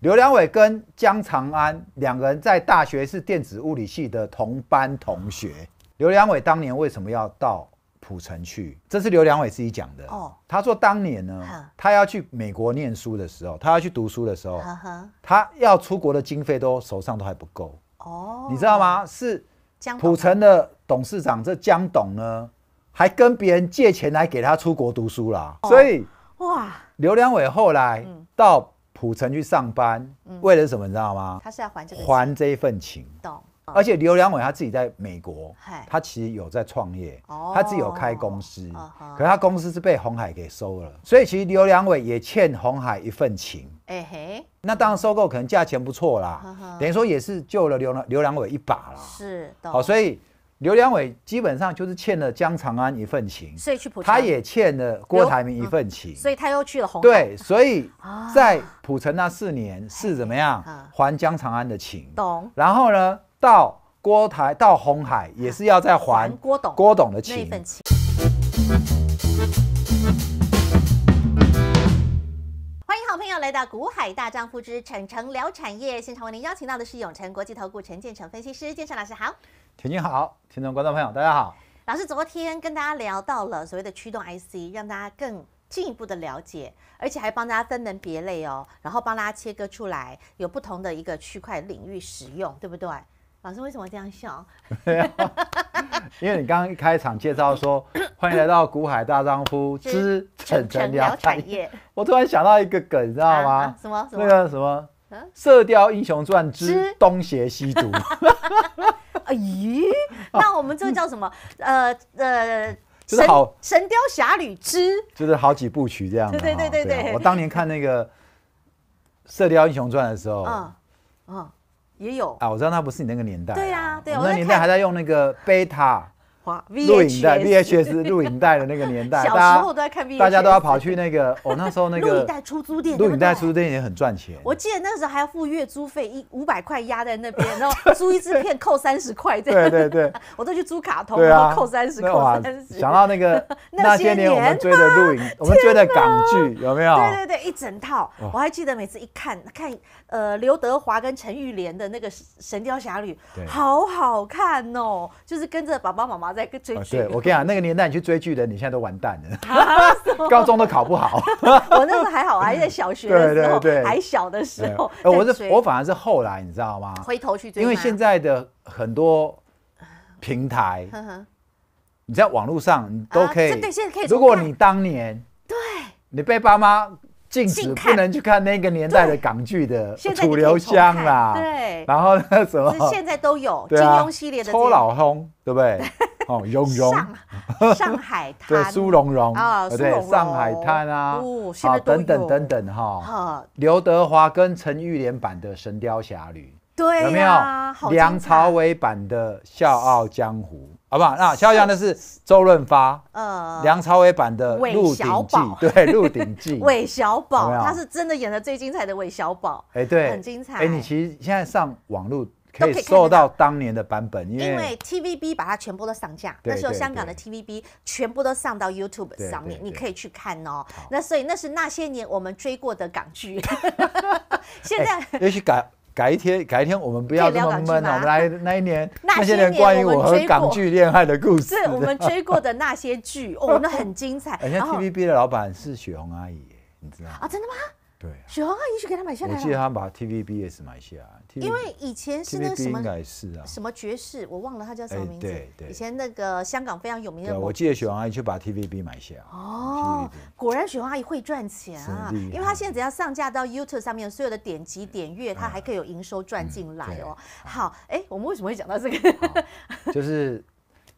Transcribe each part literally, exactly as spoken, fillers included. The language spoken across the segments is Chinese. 刘良伟跟江长安两个人在大学是电子物理系的同班同学。刘良伟当年为什么要到普城去？这是刘良伟自己讲的。哦，他说当年呢，他要去美国念书的时候，他要去读书的时候，他要出国的经费都手上都还不够。哦，你知道吗？是普城的董事长这江董呢，还跟别人借钱来给他出国读书啦。哦、所以哇，刘良伟后来到、嗯。普城去上班，为了什么你知道吗？他是要还这个还这一份情。懂。而且刘良伟他自己在美国，他其实有在创业，他自己有开公司，可他公司是被鸿海给收了，所以其实刘良伟也欠鸿海一份情。哎嘿，那当然收购可能价钱不错啦，等于说也是救了刘刘良伟一把啦。是。好，所以刘良伟基本上就是欠了江长安一份情，所以去普城他也欠了郭台铭一份情，嗯、所以他又去了鸿海。对，所以在普城那四年是怎么样还江长安的情？懂。然后呢，到郭台到鸿海也是要再还郭董郭董的情那一份情。来到股海大丈夫之晨晨聊产业现场，为您邀请到的是永诚国际投顾陈建成分析师，建成老师好。田鈺好，听众观众朋友大家好。老师昨天跟大家聊到了所谓的驱动 I C， 让大家更进一步的了解，而且还帮大家分门别类哦，然后帮大家切割出来有不同的一个区块领域使用，对不对？老师为什么这样笑？因为你刚刚一开场介绍说，欢迎来到股海大丈夫之晨晨聊产业，我突然想到一个梗，你知道吗？什么？那个什么《射雕英雄传》之东邪西毒。咦？那我们这个叫什么？呃呃，就是好《神雕侠侣之》，就是好几部曲这样。对对对对对。我当年看那个《射雕英雄传》的时候，嗯嗯。也有啊，我知道那不是你那个年代。对呀，对，我那年代还在用那个贝塔录影带 V H S 录影带的那个年代，小时候都在看 V H S， 大家都要跑去那个，我那时候那个录影带出租店，录影带出租店也很赚钱。我记得那时候还要付月租费，一五百块压在那边，然后租一支片扣三十块这样。对对对，我都去租卡通，然后扣三十，扣三十。想到那个那些年我们追的录影，我们追的港剧有没有？对对对，一整套，我还记得每次一看看。呃，刘德华跟陈玉莲的那个《神雕侠侣》好好看哦，就是跟着爸爸妈妈在追剧、啊。对，我跟你讲，那个年代你去追剧的，你现在都完蛋了，啊、高中都考不好。我那时候还好，还在小学的时候，对对对还小的时候。呃、我是我反而是后来，你知道吗？回头去追，因为现在的很多平台，呵呵你在网络上你都可以。啊、对，现在可以。如果你当年对，你被爸妈。禁止不能去看那个年代的港剧的楚留香啦，对，然后那什么，现在都有金庸系列的周老轰，对不对？哦，蓉蓉，上海滩，对，苏蓉蓉啊，对，上海滩啊，好，等等等等哈，刘德华跟陈玉莲版的《神雕侠侣》，对，有没有？梁朝伟版的《笑傲江湖》。好不好？那《笑傲江湖》是周润发，呃，梁朝伟版的《鹿鼎记》，对，《鹿鼎记》。韦小宝，他是真的演的最精彩的韦小宝，哎，对，很精彩。哎，你其实现在上网络可以搜到当年的版本，因为 T V B 把它全部都上架，那时候香港的 T V B 全部都上到 YouTube 上面，你可以去看哦。那所以那是那些年我们追过的港剧，现在也许改。改一天，改一天，我们不要这么闷了。我们来那一年那些年关于我和港剧恋爱的故事，是我们追过的那些剧，哦，那很精彩。人家 T V B 的老板是雪红阿姨，你知道吗？啊，真的吗？对，雪红阿姨去给他买下来。我记得他把 T V B S 买下来，因为以前是那个什么，应该是啊，什么爵士，我忘了他叫什么名字。对对，以前那个香港非常有名的。我记得雪红阿姨去把 T V B 买下。哦，果然雪红阿姨会赚钱啊，因为她现在只要上架到 YouTube 上面，所有的点击点阅，她还可以有营收赚进来哦。好，哎，我们为什么会讲到这个？就是。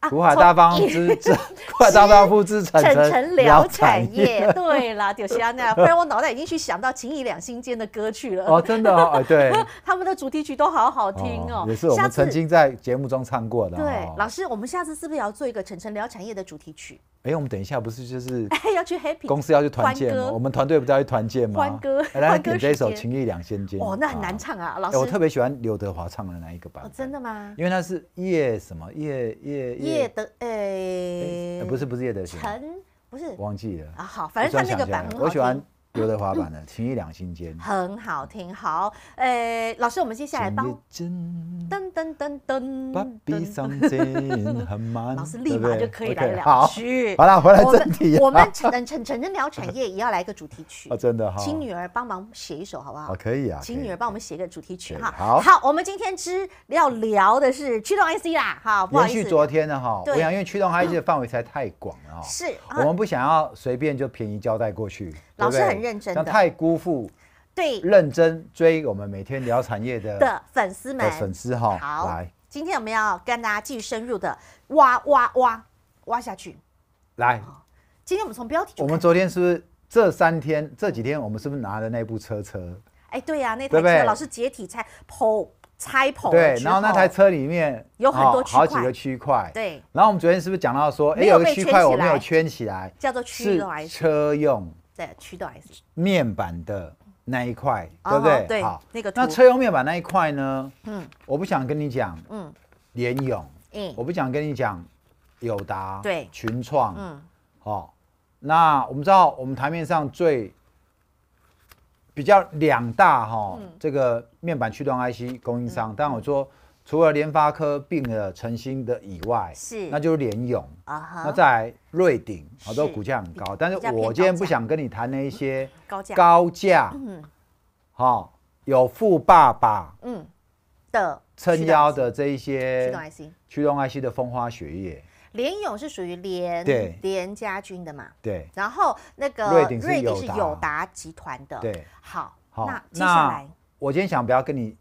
股海大方之之，股海大丈夫之晨晨聊产业。对啦，就是啊，那不然我脑袋已经去想到情义两心间的歌曲了。哦，真的哦，对，他们的主题曲都好好听哦，也是我们曾经在节目中唱过的。对，老师，我们下次是不是也要做一个晨晨聊产业的主题曲？哎，我们等一下不是就是要去 happy 公司要去团建吗？我们团队不是要去团建吗？欢歌，来点这首《情义两心间》。哦，那很难唱啊，老师。我特别喜欢刘德华唱的那一个版本。真的吗？因为那是夜什么夜夜夜。叶德诶，不是不是叶德娴，不是忘记了啊。好，反正他那个版本，我喜欢丢在滑板了，情意两心间，很好听。好，呃，老师，我们接下来帮噔噔噔噔，老师立马就可以来两句。好了，回来正题。我们陈陈陈真聊产业也要来一个主题曲啊，真的哈，请女儿帮忙写一首好不好？可以啊，请女儿帮我们写一个主题曲哈。好，好，我们今天之要聊的是驱动 I C 啦，哈，不好意思，延续昨天的哈，我想因为驱动 I C 的范围才太广了哈，是我们不想要随便就便宜交代过去。老师很认真的，太辜负对认真追我们每天聊产业的的粉丝们粉丝哈。好，来，今天我们要跟大家继续深入的挖挖挖挖下去。来，今天我们从标题，我们昨天是不是这三天这几天我们是不是拿了那部车车？哎，对呀，那台车老师解体拆剖拆剖，对，然后那台车里面有很多好几个区块，对。然后我们昨天是不是讲到说，哎，有个区块我没有圈起来，叫做驱动 I C 车用。驱动 I C 面板的那一块，对不对？对，好，那个那车用面板那一块呢？嗯，我不想跟你讲，嗯，联咏，嗯，我不想跟你讲友达，对，群创，嗯，好，那我们知道我们台面上最比较两大哈这个面板驱动 I C 供应商，当然我说除了联发科并了晨星的以外，是，那就是联咏啊，那再来瑞鼎，好，都股价很高，但是我今天不想跟你谈那一些高价高价，嗯，好，有富爸爸嗯的撑腰的这一些驱动 I C 驱动 I C 的风花雪月，联咏是属于联对联家军的嘛，对，然后那个瑞鼎是友达集团的，对，好，那接下来我今天想不要跟你。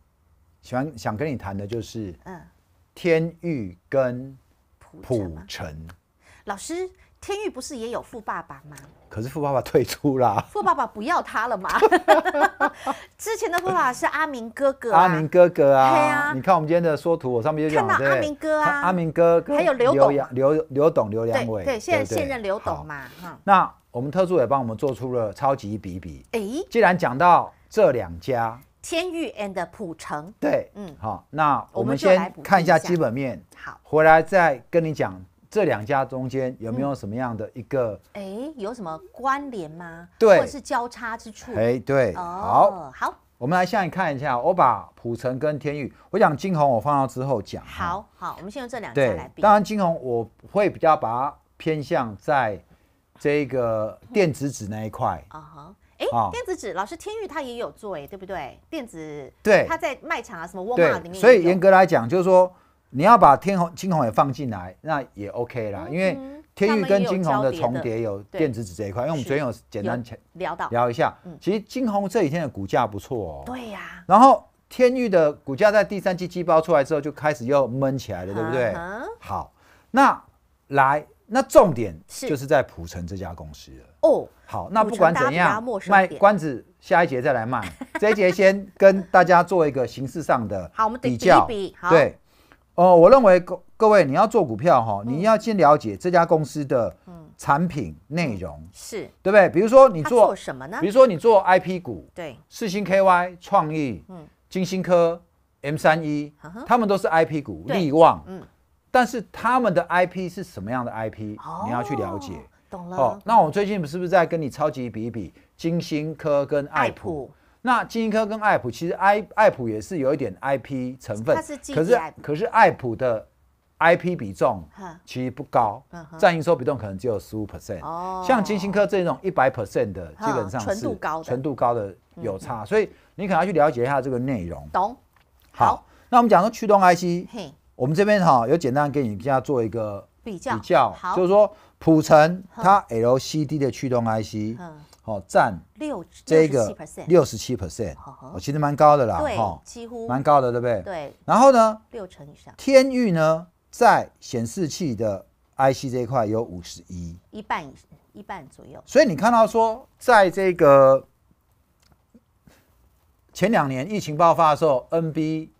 喜欢想跟你谈的就是，嗯，天钰跟普城。老师，天钰不是也有富爸爸吗？可是富爸爸退出啦，富爸爸不要他了嘛。之前的富爸爸是阿明哥哥，阿明哥哥啊，你看我们今天的说图，我上面就讲到阿明哥啊，阿明哥，还有刘董，刘刘董刘良伟，对，现在现任刘董嘛，那我们特助也帮我们做出了超级比比。哎，既然讲到这两家。天钰 and 普城，对，嗯，好，那我们先看一下基本面，好，回来再跟你讲这两家中间有没有什么样的一个，哎，有什么关联吗？对，或者是交叉之处？哎，对，好，好，我们来现在看一下，我把普城跟天钰，我讲金鸿我放到之后讲，好好，我们先用这两家来比，当然金鸿我会比较把它偏向在这个电子纸那一块，啊哈。哎，电子纸，老师，天钰他也有做哎，对不对？电子，对，他在卖场啊，什么沃尔玛里面。所以严格来讲，就是说你要把天钰、金鸿也放进来，那也 OK 啦，因为天钰跟金鸿的重叠有电子纸这一块，因为我们昨天有简单聊到聊一下。其实金鸿这几天的股价不错哦。对呀。然后天钰的股价在第三季季报出来之后，就开始又闷起来了，对不对？好，那来。那重点就是在普城这家公司了哦。好，那不管怎样，卖关子，下一节再来卖。这一节先跟大家做一个形式上的比较。对，哦，我认为各各位你要做股票哈，你要先了解这家公司的产品内容，是对不对？比如说你做什么呢？比如说你做 I P 股，对，世芯 K Y、创意、嗯、金星科、M 三十一，他们都是 I P 股，力旺，嗯。但是他们的 I P 是什么样的 I P？ 你要去了解。懂了。哦，那我最近是不是在跟你超级比一比金星科跟爱普？那金星科跟爱普其实爱爱普也是有一点 I P 成分，可是可是爱普的 I P 比重其实不高，占营收比重可能只有十五 percent。哦，像金星科这种一百 percent 的，基本上是纯度高的，纯度高的有差，所以你可能要去了解一下这个内容。懂。好，那我们讲说驱动 I C。我们这边哈有简单给你家做一个比较，比较就是说普城它 L C D 的驱动 I C， 好占六这个六十七 percent， 其实蛮高的啦，对，几乎蛮高的，对不对？对。然后呢，六成以上。天钰呢，在显示器的 I C 这一块有五十一，一半一半左右。所以你看到说，在这个前两年疫情爆发的时候 ，N B，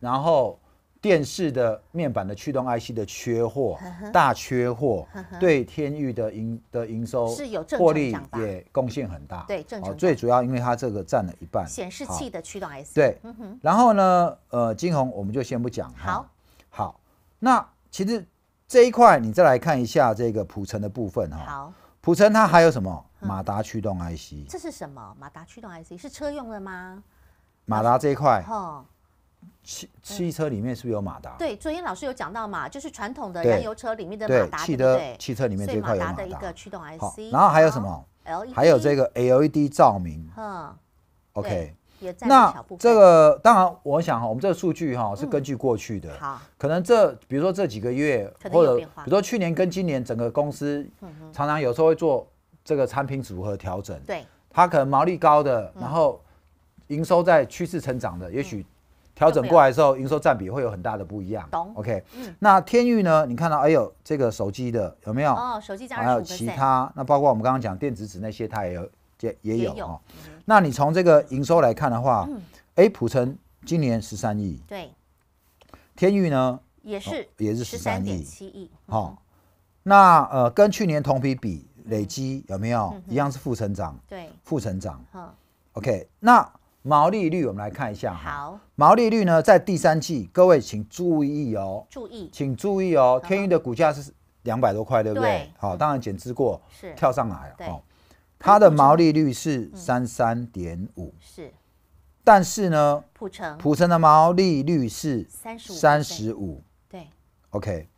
然后。电视的面板的驱动 I C 的缺货，大缺货，对天钰的营的营收是有获利也贡献很大，对，正常。最主要因为它这个占了一半显示器的驱动 I C， 对，然后呢，呃，金鸿我们就先不讲，好，好，那其实这一块你再来看一下这个普城的部分哈，好，普成它还有什么？马达驱动 I C、嗯。这是什么？马达驱动 I C 是车用的吗？马达这一块。哦。汽汽车里面是不是有马达？对，昨天老师有讲到嘛，就是传统的燃油车里面的马达，对不对？汽车里面这一块有马达的一个驱动 I C。然后还有什么 ？L E D。还有这个 L E D 照明。嗯。OK。 那这个当然，我想哈，我们这个数据哈是根据过去的，可能这比如说这几个月，或者比如说去年跟今年整个公司，常常有时候会做这个产品组合调整，对，它可能毛利高的，然后营收在趋势成长的，也许调整过来的时候，营收占比会有很大的不一样。懂 ？OK， 那天鈺呢？你看到哎呦，这个手机的有没有？哦，手机加还有其他，那包括我们刚刚讲电子纸那些，它也有。 也也有哦，那你从这个营收来看的话，哎，普成今年十三亿，对，天鈺呢也是也是十三点七亿，好，那呃跟去年同比比累积有没有一样是负成长？对，负成长。OK， 那毛利率我们来看一下，好，毛利率呢在第三季，各位请注意哦，注意，请注意哦，天鈺的股价是两百多块，对不对？好，当然减资过，是跳上来了哦。 它的毛利率是三三点五，是，但是呢，普成普成的毛利率是三十五，对 ，OK，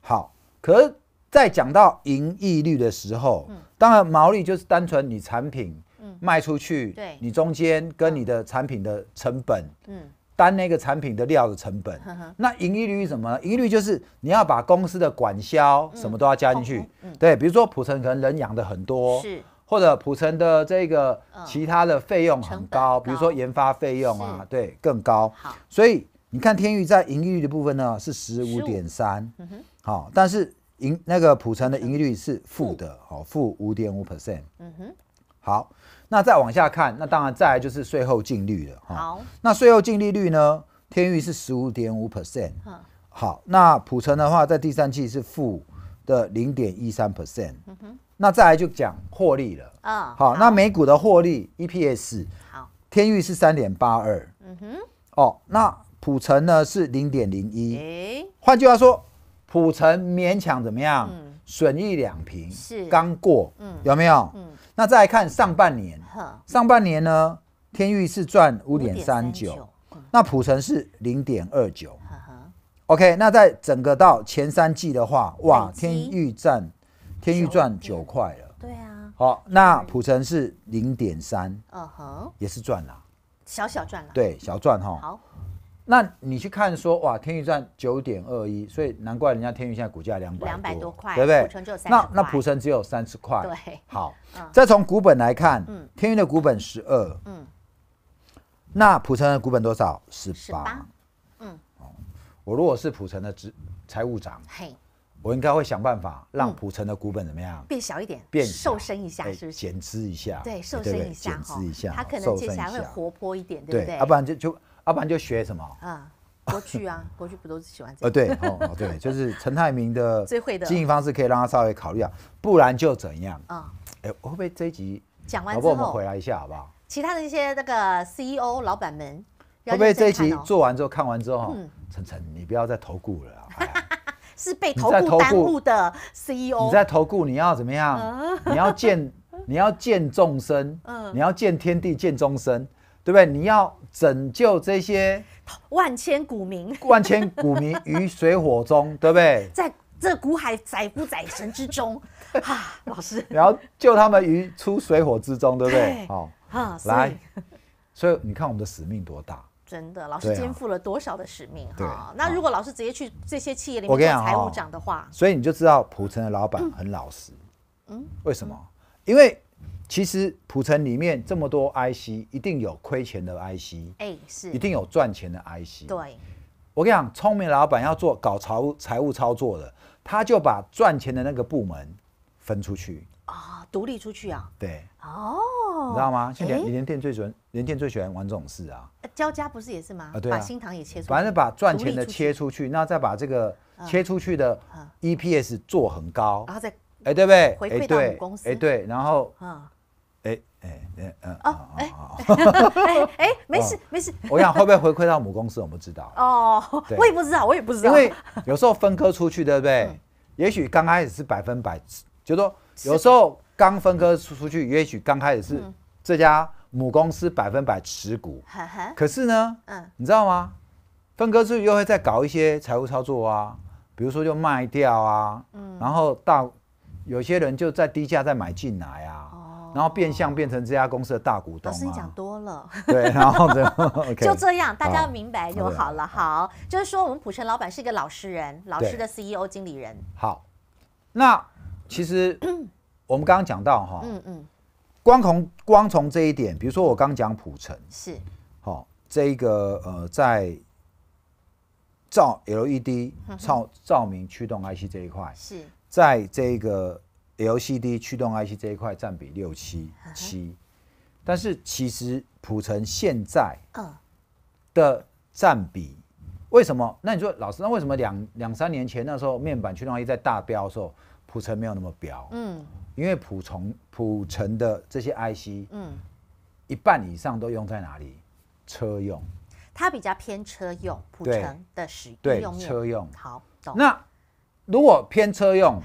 好，可是在讲到盈利率的时候，嗯、当然毛利就是单纯你产品卖出去，嗯、对，你中间跟你的产品的成本，嗯，单那个产品的料的成本，嗯、那盈利率是什么呢？盈利率就是你要把公司的管销什么都要加进去，嗯嗯、对，比如说普成可能人养的很多，是。 或者普成的这个其他的费用很高，比如说研发费用啊，对，更高。所以你看天鈺在盈利率的部分呢是十五点三，好，但是盈那个普成的盈利率是负的，哦，负五点五 percent。嗯哼，好，那再往下看，那当然再来就是税后净利了。好，那税后净利率呢，天鈺是十五点五 percent。好，那普成的话在第三季是负的零点一三 percent。 那再来就讲获利了啊，好，那每股的获利 E P S， 好，天鈺是三点八二，嗯哼，哦，那普成呢是零点零一，换句话说，普成勉强怎么样，损益两平，是刚过，有没有？那再来看上半年，上半年呢，天鈺是赚五点三九，那普成是零点二九 ，OK， 那在整个到前三季的话，哇，天鈺占。 天鈺赚九块了，对啊，好，那普成是零点三，嗯哼，也是赚啦，小小赚啦，对，小赚哈。好，那你去看说，哇，天鈺赚九点二一，所以难怪人家天鈺现在股价两百两百多块，对不对？普成只有三十块，那那普成只有三十块，对，好，再从股本来看，嗯，天鈺的股本十二，嗯，那普成的股本多少？十八，嗯，我如果是普成的职财务长，嘿。 我应该会想办法让普成的股本怎么样变小一点，变瘦身一下，是不是？减资一下，对，瘦身一下，减资一下，它可能接下来会活泼一点，对不对？要不然就就，要不然就学什么啊？国巨啊，国巨不都是喜欢这个？呃，对，哦，对，就是陈泰明的最会的经营方式，可以让他稍微考虑啊，不然就怎样啊？哎，会不会这一集讲完之后，我们回来一下好不好？其他的一些那个 C E O 老板们，会不会这一集做完之后看完之后，晨晨你不要再投顾了啊？ 是被投顾耽误的 C E O。你在投顾，你要怎么样？你要见，你要见众生，你要见天地，见众生，对不对？你要拯救这些万千股民，万千股民于水火中，对不对？在这股海载浮载沉之中，啊，老师，你要救他们于出水火之中，对不对？好，来，所以你看我们的使命多大。 真的，老师肩负了多少的使命哈？那如果老师直接去这些企业里面做财务长的话，所以你就知道普成的老板很老实。嗯，为什么？因为其实普成里面这么多 I C， 一定有亏钱的 I C， 哎，是，一定有赚钱的 I C。对，我跟你讲，聪明老板要做搞财务财务操作的，他就把赚钱的那个部门分出去啊，独立出去啊。对，哦，你知道吗？现在联电最准，联电最喜欢玩这种事啊。 交家不是也是吗？啊，对啊，把新塘也切出去，反正把赚钱的切出去，那再把这个切出去的 E P S 做很高，然后再哎对不对？回馈到母公司，哎对，然后啊，哎哎哎嗯啊哎哎哎没事没事，我想会不会回馈到母公司，我们知道哦，我也不知道，我也不知道，因为有时候分割出去，对不对？也许刚开始是百分百，就说有时候刚分割出去，也许刚开始是这家母公司百分百持股，可是呢，你知道吗？分割出去又会再搞一些财务操作啊，比如说就卖掉啊，然后大有些人就在低价再买进来啊。然后变相变成这家公司的大股东、啊。老师，你讲多了。对，然后就就这样，大家明白就好了。好，就是说我们普成老板是一个老实人，老实的 C E O 经理人。好，那其实我们刚刚讲到哈、哦嗯，嗯嗯，光从光从这一点，比如说我刚讲普成是，好、哦，这一个呃，在照 L E D 照照明驱动 I C 这一块是，在这个。L C D 驱动 I C 这一块占比六七七，但是其实普成现在的占比为什么？那你说老师，那为什么两两三年前那时候面板驱动 I C 在大标的时候，普成没有那么标？嗯，因为普成普成的这些 I C， 嗯，一半以上都用在哪里？车用，它比较偏车用，普成的使用对车用好懂那。如果偏车用，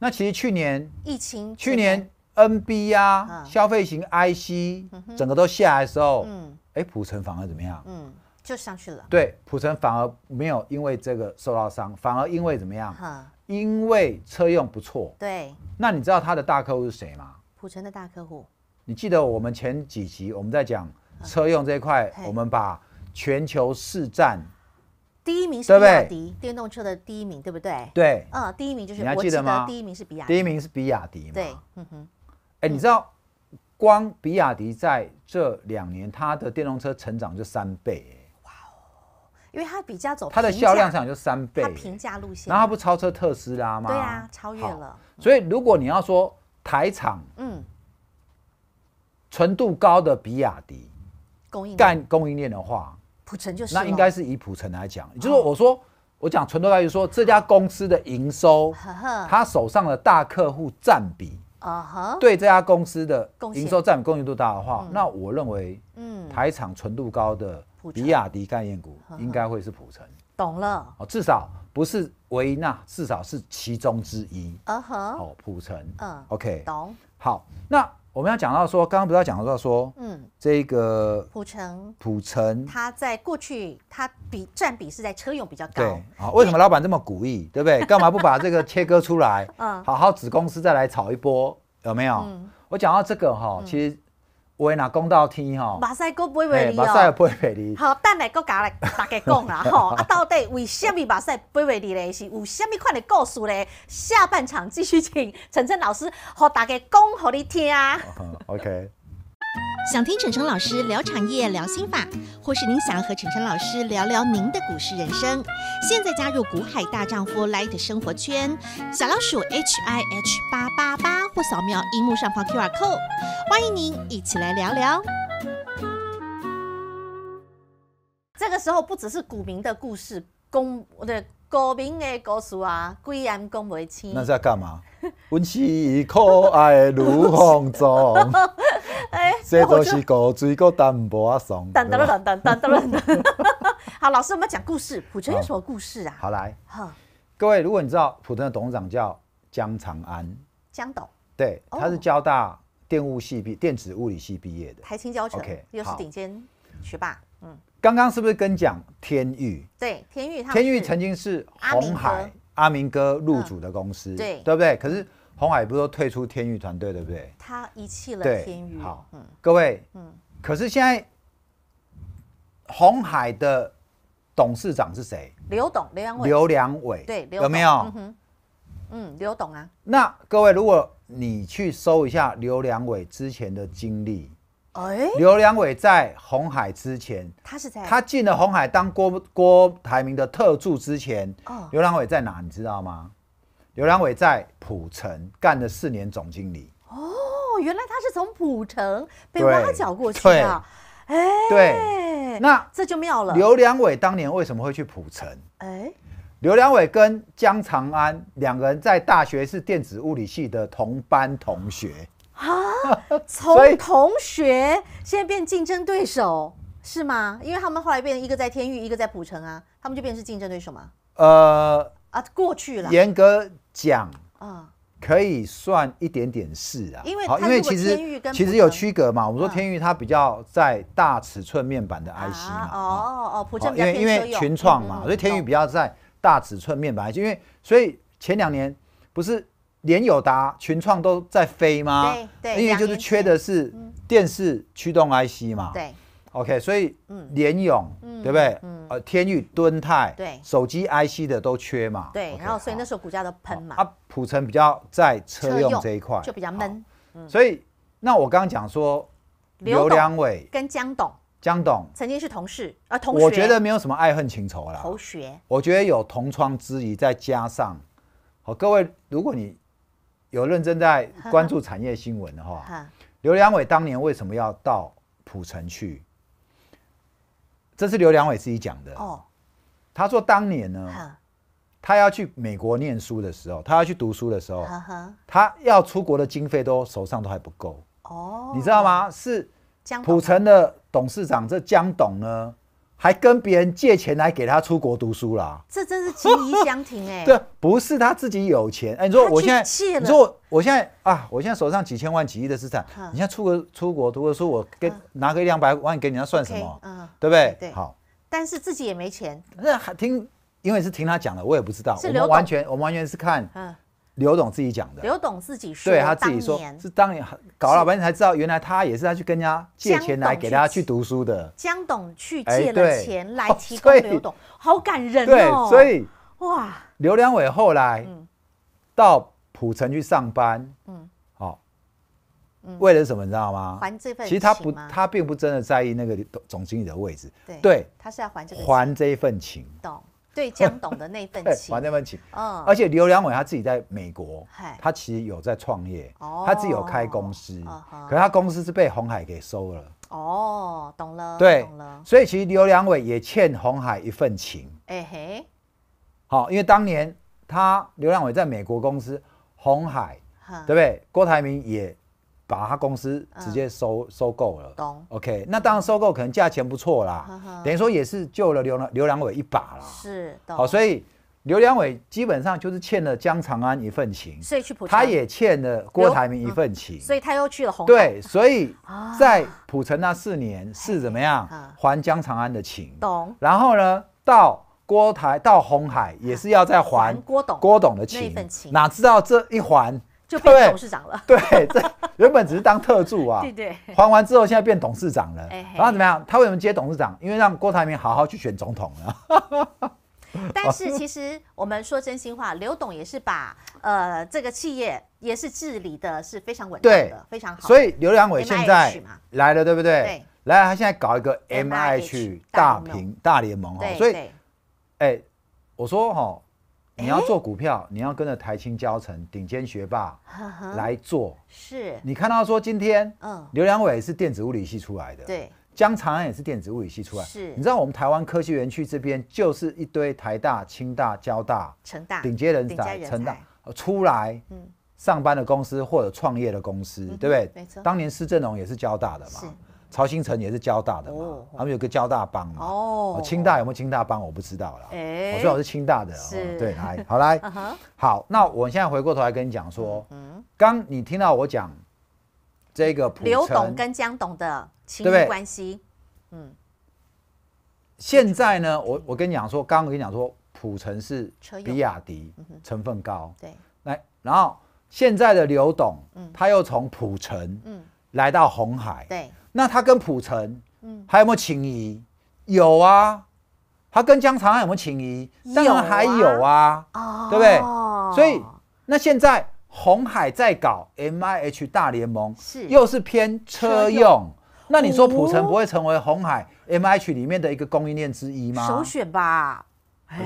那其实去年疫情，去年 N B 啊，消费型 I C 整个都下来的时候，哎，普成反而怎么样？嗯，就上去了。对，普成反而没有因为这个受到伤，反而因为怎么样？因为车用不错。对。那你知道他的大客户是谁吗？普成的大客户。你记得我们前几集我们在讲车用这一块，我们把全球市占。第一名是比亚迪，电动车的第一名，对不对？对，嗯，第一名就是，你还记得吗？第一名是比亚迪，第一名是比亚迪嘛？对，嗯哼。哎，你知道，光比亚迪在这两年，它的电动车成长就三倍，哇哦！因为它比较走，它的销量上就三倍，它平价路线，然后它不超车特斯拉吗？对啊，超越了。所以如果你要说台厂，嗯，纯度高的比亚迪供应干供应链的话。普成就是，那应该是以普成来讲，就是我说我讲纯度来就说这家公司的营收，他手上的大客户占比，对这家公司的营收占比贡献度大的话，那我认为，嗯，台厂纯度高的比亚迪概念股应该会是普成，懂了？至少不是唯一，那至少是其中之一。哦，普成，嗯 ，OK， 懂。好，那。我们要讲到说，刚刚不是要讲到说，嗯，这个普成，普成，它在过去它比占比是在车用比较高，对啊，为什么老板这么鼓励，对不对？干嘛不把这个切割出来，嗯，好好子公司再来炒一波，有没有？我讲到这个哈，其实我也拿公道听哈，马赛哥不会赔你哦，马赛不会赔你。好，等下佫甲大家讲啦吼，啊，到底为什么马赛不会你嘞？是有什么款的故事嘞？下半场继续请晨晨老师和大家讲，和你听啊。OK。想听晨晨老师聊产业、聊心法，或是您想和晨晨老师聊聊您的股市人生，现在加入股海大丈夫 Light 生活圈，小老鼠 H I H 八八八或扫描荧幕上方 Q R Code， 欢迎您一起来聊聊。这个时候不只是股民的故事，公的股民的故事啊，鬼眼讲不清。那是要干嘛？阮是可爱如风中。哎，这都是狗嘴狗淡薄啊，怂。等等等等等等等。好，老师，我们讲故事。普成有什么故事啊？好来，各位，如果你知道普成的董事长叫江长安，江董，对，他是交大电物系毕，电子物理系毕业的，台清交成，又是顶尖学霸。嗯，刚刚是不是跟讲天鈺？对，天鈺，天鈺曾经是鸿海阿明哥入主的公司，对，对不对？可是。鸿海不是说退出天鈺团队，对不对？他遗弃了天鈺。好，嗯、各位，嗯、可是现在鸿海的董事长是谁？刘董，刘良伟。刘良伟，对，有没有？嗯嗯，刘董啊。那各位，如果你去搜一下刘良伟之前的经历，哎，刘良伟在鸿海之前，他是在他进了鸿海当郭郭台铭的特助之前，哦，刘良伟在哪？你知道吗？刘良伟在普成干了四年总经理。哦，原来他是从普成被挖角过去的。哎，对，那这就妙了。刘良伟当年为什么会去普成？哎，刘良伟跟江长安两个人在大学是电子物理系的同班同学。啊，从同学现在变竞争对手是吗？因为他们后来变成一个在天鈺，一个在普成啊，他们就变成是竞争对手吗？呃，啊，过去了。严格讲，可以算一点点是啊，因为好，因为其实其实有区隔嘛。我们说天钰它比较在大尺寸面板的 I C 嘛，哦哦，普正因为因为群创嘛，所以天钰比较在大尺寸面板 I C， 因为所以前两年不是联友达、群创都在飞吗？对对，因为就是缺的是电视驱动 I C 嘛，对。 OK， 所以联咏、嗯、对不对？嗯、呃，天钰、敦泰，对，手机 I C 的都缺嘛。对， okay， 然后所以那时候股价都喷嘛。啊，普成比较在车用这一块就比较闷，嗯、所以那我刚刚讲说刘良伟跟江董，江董曾经是同事啊、呃，同学，我觉得没有什么爱恨情仇啦。同学，我觉得有同窗之谊，再加上好、哦，各位如果你有认真在关注产业新闻的话，刘良伟当年为什么要到普成去？ 这是刘良伟自己讲的哦，他说当年呢，他要去美国念书的时候，他要去读书的时候，他要出国的经费都手上都还不够哦，你知道吗？是普成的董事长这江董呢，还跟别人借钱来给他出国读书啦，这真是情谊相挺哎，对，不是他自己有钱哎，你说我现在，你说我现在啊，我现在手上几千万几亿的资产，你现在出国出国读个书，我给拿个一两百万给你，那算什么？ 对不对？对，好，但是自己也没钱。那还听，因为是听他讲的，我也不知道。我们完全，我们完全是看刘董自己讲的。刘董自己说，对他自己说，是当年搞老半天才知道，原来他也是他去跟人家借钱来给他去读书的。江董去借了钱来提供刘董，好感人哦。对，所以哇，刘良伟后来到普成去上班，嗯，好。 为了什么你知道吗？还这份情吗？其实他不，他并不真的在意那个总经理的位置。对，对，他是要还这个还这一份情。懂，对江董的那份情，还那份情。嗯，而且刘良伟他自己在美国，他其实有在创业，他自己有开公司，可他公司是被鸿海给收了。哦，懂了，对，所以其实刘良伟也欠鸿海一份情。哎嘿，好，因为当年他刘良伟在美国公司鸿海，对不对？郭台铭也。 把他公司直接收收购了，懂 ？OK， 那当然收购可能价钱不错啦，等于说也是救了刘刘良伟一把啦。是，好，所以刘良伟基本上就是欠了江长安一份情，所以去普，他也欠了郭台铭一份情，所以他又去了鸿海。对，所以在普成那四年是怎么样还江长安的情？懂。然后呢，到郭台到鸿海也是要再还郭董郭董的情，哪知道这一还。 就变董事长了，对，这原本只是当特助啊，对对，还完之后现在变董事长了，然后怎么样？他为什么接董事长？因为让郭台铭好好去选总统了。但是其实我们说真心话，刘董也是把呃这个企业也是治理的是非常稳定的，非常好。所以刘良伟现在来了，对不对？对，来了，他现在搞一个 M I H 大平大联盟哈，所以哎，我说哈。 你要做股票，你要跟着台清交成顶尖学霸来做。是，你看到说今天，嗯，刘良伟是电子物理系出来的，对，江长安也是电子物理系出来。是，你知道我们台湾科技园区这边就是一堆台大、清大、交大、成大顶尖人才，成大出来上班的公司或者创业的公司，对不对？没错。当年施正荣也是交大的嘛，曹兴诚也是交大的嘛，他们有个交大帮嘛。哦，清大有没有清大帮我不知道啦。 我说我是清大的，对，来，好来，好，那我现在回过头来跟你讲说，刚你听到我讲这个刘董跟江董的亲密关系，嗯，现在呢，我我跟你讲说，刚刚我跟你讲说，普成是比亚迪成分高，对，来，然后现在的刘董，他又从普成，嗯，来到鸿海，对，那他跟普成，嗯，还有没有情谊？有啊。 他跟江长安有没有情谊？当然还有啊，对不对？所以那现在鸿海在搞 M I H 大联盟，是又是偏车用，那你说普成不会成为鸿海 M I H 里面的一个供应链之一吗？首选吧，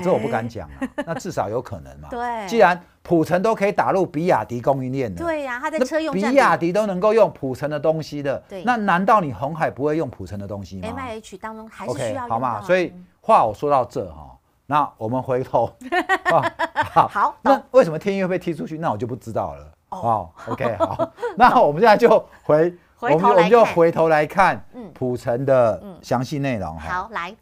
这我不敢讲啊，那至少有可能嘛。对，既然普成都可以打入比亚迪供应链的，对呀，他在车用，比亚迪都能够用普成的东西的，那难道你鸿海不会用普成的东西吗 ？M I H 当中还是需要用好嘛，所以。 话我说到这哈，那我们回头，好，那为什么天钰会被踢出去？那我就不知道了。哦 ，OK， 好，那我们现在就回，我们我们就回头来看，普成的详细内容。好，来，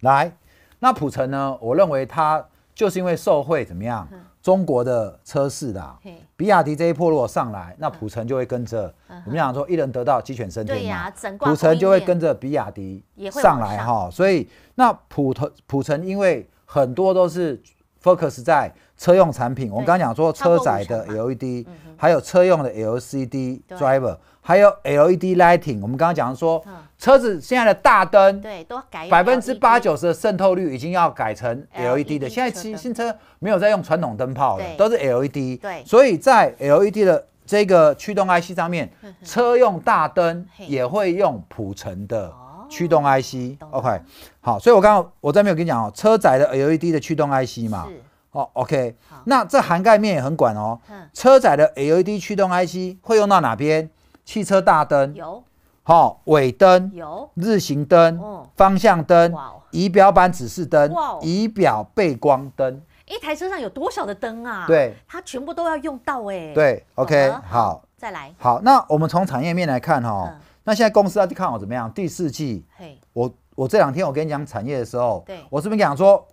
来，那普成呢？我认为他就是因为受惠怎么样？嗯、中国的车市啦，比亚迪这一波如果上来，那普城就会跟着。嗯、我们讲说，一人得道，鸡犬升天嘛。对呀、啊，普城就会跟着比亚迪上来哈、哦。所以那普普城因为很多都是 focus 在车用产品，我们刚刚讲说车载的 L E D， 还有车用的 L C D driver， 还有 L E D lighting。我们刚刚讲说，车子现在的大灯，对，都改百分之八九十的渗透率已经要改成 L E D 的。现在新新车没有在用传统灯泡了，都是 L E D。对，所以在 L E D 的这个驱动 I C 上面，车用大灯也会用普城的驱动 I C，OK， 好，所以我刚刚我在没有跟你讲哦，车载的 L E D 的驱动 I C 嘛，哦 ，OK， 那这涵盖面也很广哦，车载的 L E D 驱动 I C 会用到哪边？汽车大灯有，好，尾灯有，日行灯、方向灯、仪表板指示灯、仪表背光灯，一台车上有多少的灯啊？对，它全部都要用到哎。对 ，OK， 好，再来，好，那我们从产业面来看哈。那现在公司要看好怎么样？第四季，我我这两天我跟你讲产业的时候，我是不是讲说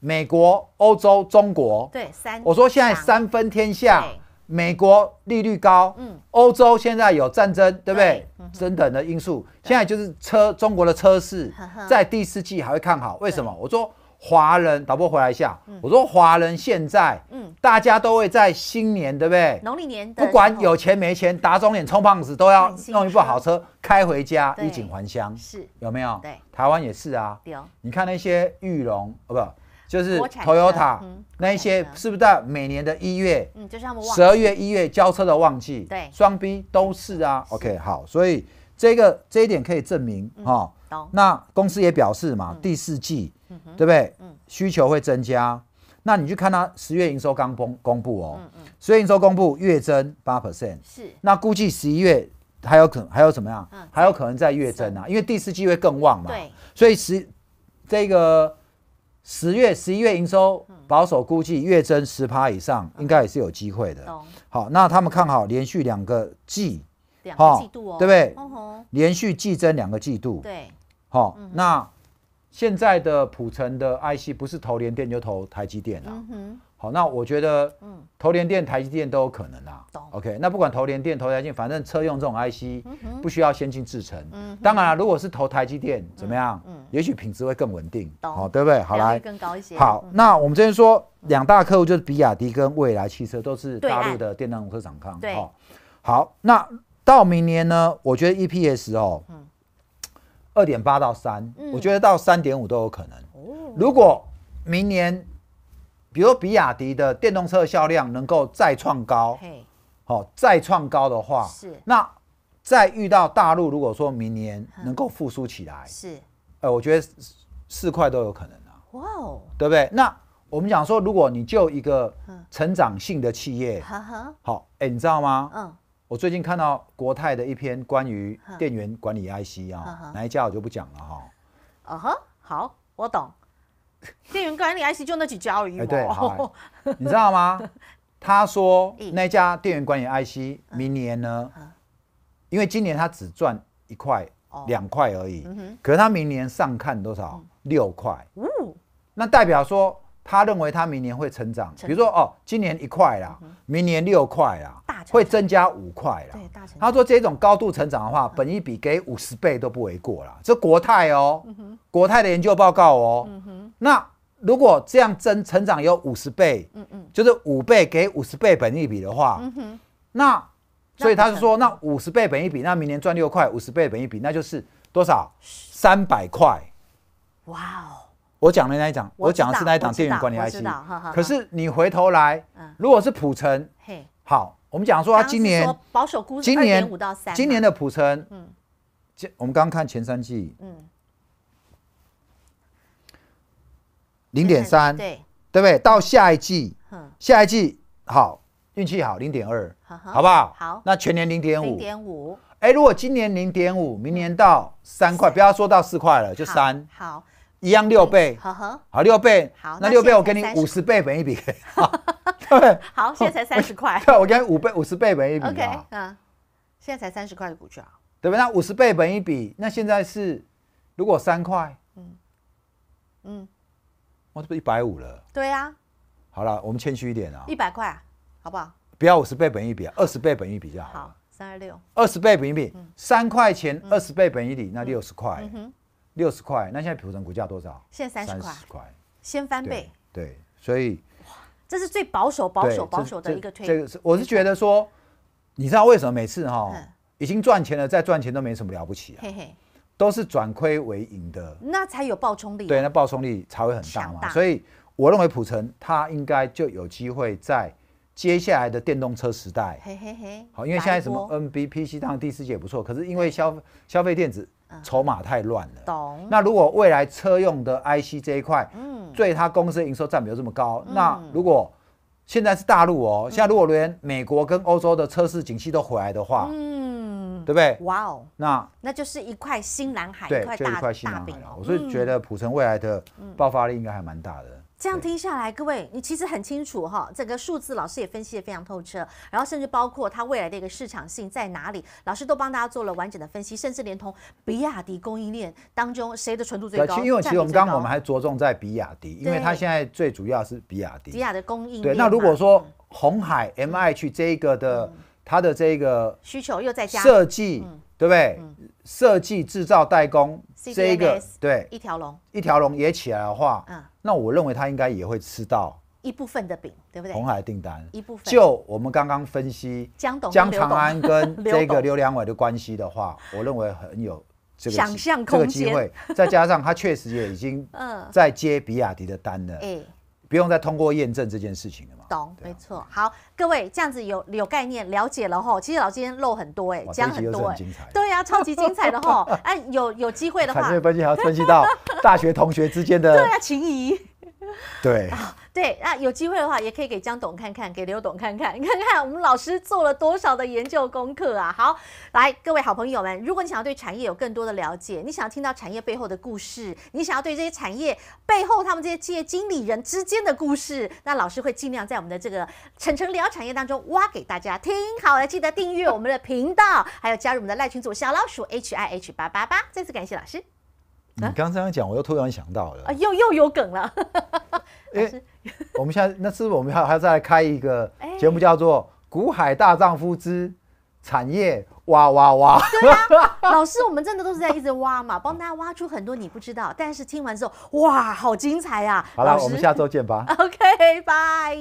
美国、欧洲、中国？对，三。我说现在三分天下，美国利率高，嗯，欧洲现在有战争，对不对？等等的因素，现在就是车中国的车市在第四季还会看好，为什么？我说华人导播回来一下，我说华人现在，嗯，大家都会在新年，对不对？农历年不管有钱没钱，打肿脸充胖子都要弄一部好车。开回家，衣锦还乡，是有没有？对，台湾也是啊。你看那些裕隆，哦不，就是 Toyota 那一些，是不是在每年的一月，嗯，就是他们十二月、一月交车的旺季，对，双 B 都是啊。OK， 好，所以这个这一点可以证明哈。那公司也表示嘛，第四季，对不对？需求会增加。那你去看它十月营收刚公公布哦，十月营收公布月增 百分之八， 是。那估计十一月。还有可能还有怎么样？还有可能在月增啊，因为第四季会更旺嘛。对，所以十这个十月、十一月营收保守估计月增十趴以上，应该也是有机会的。好，那他们看好连续两个季，两个季度哦，对不对？连续季增两个季度。对，好，那现在的普城的 I C 不是投联电就投台积电啊。好，那我觉得，嗯，投联电、台积电都有可能啦。OK， 那不管投联电、投台积电，反正车用这种 I C 不需要先进制程。嗯，当然，如果是投台积电，怎么样？嗯，也许品质会更稳定。好，对不对？好来，更高一些。好，那我们这边说两大客户就是比亚迪跟蔚来汽车，都是大陆的电动车厂商。对，好，那到明年呢？我觉得 E P S 哦，嗯，二点八到三，我觉得到三点五都有可能。如果明年。比如比亚迪的电动车销量能够再创高，好，再创高的话，是那再遇到大陆，如果说明年能够复苏起来，是，呃，我觉得四块都有可能啊，哇哦，对不对？那我们讲说，如果你就一个成长性的企业，好，哎，你知道吗？嗯，我最近看到国泰的一篇关于电源管理 I C 啊，哪一家我就不讲了哈。啊哈，好，我懂。电源管理 I C 就那几家而已。哎，对，你知道吗？他说那家电源管理 I C 明年呢，因为今年他只赚一块、两块而已，可是他明年上看多少？六块。那代表说他认为他明年会成长，比如说哦，今年一块啦，明年六块啦，会增加五块啦。他说这种高度成长的话，本益比给五十倍都不为过啦。这国泰哦，国泰的研究报告哦。那如果这样增成长有五十倍，嗯嗯，就是五倍给五十倍本益比的话，嗯、那所以他是说，那五十倍本益比，那明年赚六块，五十倍本益比，那就是多少？三百块。哇哦！我讲的那一档，我讲的是那一档电源管理 I C。可是你回头来，嗯、如果是普城，好，我们讲说他今年保守估今年五到三，今年的普城，嗯，我们刚刚看前三季，嗯。零点三，对对不对？到下一季，下一季好，运气好，零点二，好不好？好，那全年零点五，零点五。哎，如果今年零点五，明年到三块，不要说到四块了，就三，好，一样六倍，好，六倍，好，那六倍我给你五十倍本益比，对，好，现在才三十块，对，我给你五倍五十倍本益比 ，OK， 嗯，现在才三十块的股票，对不对？那五十倍本益比，那现在是如果三块，嗯嗯。我这不一百五了？对啊，好了，我们谦虚一点啊，一百块好不好？不要五十倍本益比，二十倍本益比就好。好，三十六，二十倍本益比，三块钱二十倍本益比，那六十块，六十块，那现在普通股价多少？现在三十块，先翻倍。对，所以这是最保守、保守、保守的一个推。这个是我是觉得说，你知道为什么每次哈已经赚钱了，再赚钱都没什么了不起啊？都是转亏为盈的，那才有暴冲力。对，那暴冲力才会很大嘛。所以我认为普成它应该就有机会在接下来的电动车时代，嘿嘿嘿，好，因为现在什么 N B、P C 当然第四季也不错，可是因为消消费电子筹码太乱了。懂。那如果未来车用的 I C 这一块，嗯，对它公司的营收占比又这么高，那如果现在是大陆哦，现在如果连美国跟欧洲的车市景气都回来的话，嗯，对不对？哇哦，那那就是一块新蓝海，一块大大饼哦。我是觉得普成未来的爆发力应该还蛮大的。这样听下来，各位，你其实很清楚哈，整个数字老师也分析得非常透彻，然后甚至包括它未来的一个市场性在哪里，老师都帮大家做了完整的分析，甚至连同比亚迪供应链当中谁的纯度最高？因为其实我们刚刚我们还着重在比亚迪，因为它现在最主要是比亚迪。比亚迪供应链。对，那如果说鸿海 M I H 这一个的它的这个需求又在加设计，对不对？设计、制造、代工这一个对一条龙一条龙也起来的话，那我认为他应该也会吃到一部分的饼，对不对？鸿海订单一部分。就我们刚刚分析江长安跟这个刘良伟的关系的话，我认为很有这个想象空间，这个机会。再加上他确实也已经在接比亚迪的单了，哎，不用再通过验证这件事情了嘛。懂，没错。好，各位这样子有有概念了解了吼。其实老师今天漏很多哎，讲很多哎，对啊，超级精彩的吼。哎，有有机会的话，产业分析还要分析到大学同学之间的对啊情谊。对啊，对，那有机会的话，也可以给江董看看，给刘董看看，你看看我们老师做了多少的研究功课啊！好，来，各位好朋友们，如果你想要对产业有更多的了解，你想要听到产业背后的故事，你想要对这些产业背后他们这些企业经理人之间的故事，那老师会尽量在我们的这个晨晨聊产业当中挖给大家听。好，来记得订阅我们的频道，还有加入我们的赖群组小老鼠 H I H 八八八。再次感谢老师。你刚这样讲，我又突然想到了，啊，又又有梗了。哎，我们现在那是不是我们还要再来开一个节目，叫做《股海大丈夫之产业挖挖挖》？对啊，老师，我们真的都是在一直挖嘛，帮大家挖出很多你不知道，但是听完之后，哇，好精彩啊！好了，我们下周见吧。OK， 拜。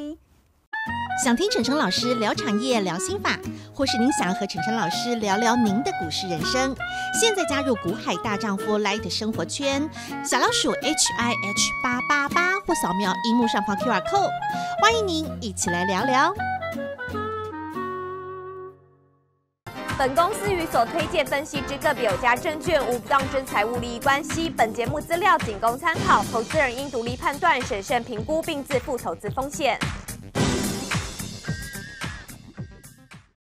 想听晨晨老师聊产业、聊心法，或是您想和晨晨老师聊聊您的股市人生，现在加入股海大丈夫 Light 生活圈，小老鼠 H I H 八八八或扫描荧幕上方 Q R code， 欢迎您一起来聊聊。本公司与所推荐分析之个别有价证券无不当之财务利益关系。本节目资料仅供参考，投资人应独立判断、审慎评估并自负投资风险。